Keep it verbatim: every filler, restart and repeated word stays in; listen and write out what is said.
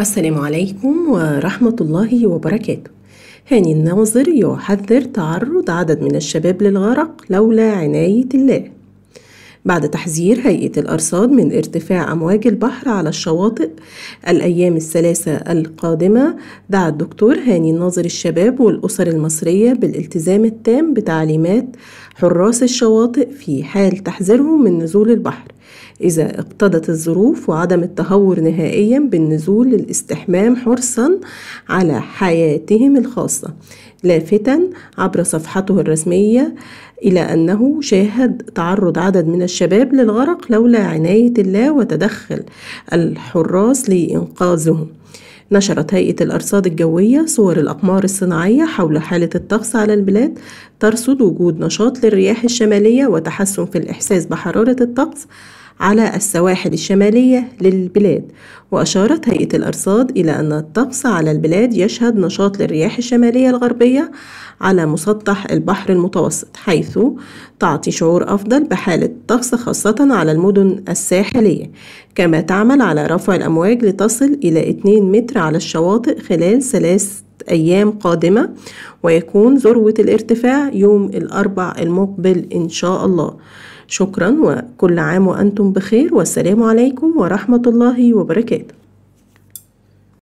السلام عليكم ورحمة الله وبركاته. هاني الناظر يحذر تعرض عدد من الشباب للغرق لولا عناية الله. بعد تحذير هيئة الأرصاد من ارتفاع أمواج البحر على الشواطئ الأيام الثلاثة القادمة، دعا الدكتور هاني الناظر الشباب والأسر المصرية بالالتزام التام بتعليمات حراس الشواطئ في حال تحذيرهم من نزول البحر إذا اقتضت الظروف، وعدم التهور نهائيا بالنزول للاستحمام حرصا على حياتهم الخاصة، لافتا عبر صفحته الرسمية إلى أنه شاهد تعرض عدد من الشباب للغرق لولا عناية الله وتدخل الحراس لإنقاذهم. نشرت هيئة الأرصاد الجوية صور الأقمار الصناعية حول حالة الطقس على البلاد، ترصد وجود نشاط للرياح الشمالية وتحسن في الإحساس بحرارة الطقس على السواحل الشمالية للبلاد. وأشارت هيئة الأرصاد إلى أن الطقس على البلاد يشهد نشاط للرياح الشمالية الغربية على مسطح البحر المتوسط، حيث تعطي شعور أفضل بحالة الطقس خاصة على المدن الساحلية، كما تعمل على رفع الأمواج لتصل إلى اتنين متر على الشواطئ خلال ثلاث أيام قادمة، ويكون ذروة الارتفاع يوم الأربع المقبل إن شاء الله. شكرا، وكل عام وأنتم بخير، والسلام عليكم ورحمة الله وبركاته.